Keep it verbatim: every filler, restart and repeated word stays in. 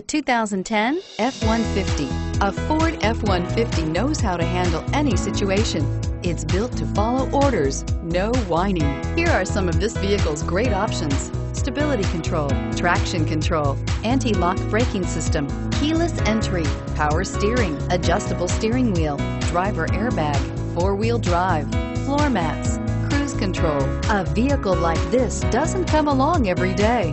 The two thousand ten F one fifty. A Ford F one fifty knows how to handle any situation. It's built to follow orders, no whining. Here are some of this vehicle's great options: stability control, traction control, anti-lock braking system, keyless entry, power steering, adjustable steering wheel, driver airbag, four-wheel drive, floor mats, cruise control. A vehicle like this doesn't come along every day.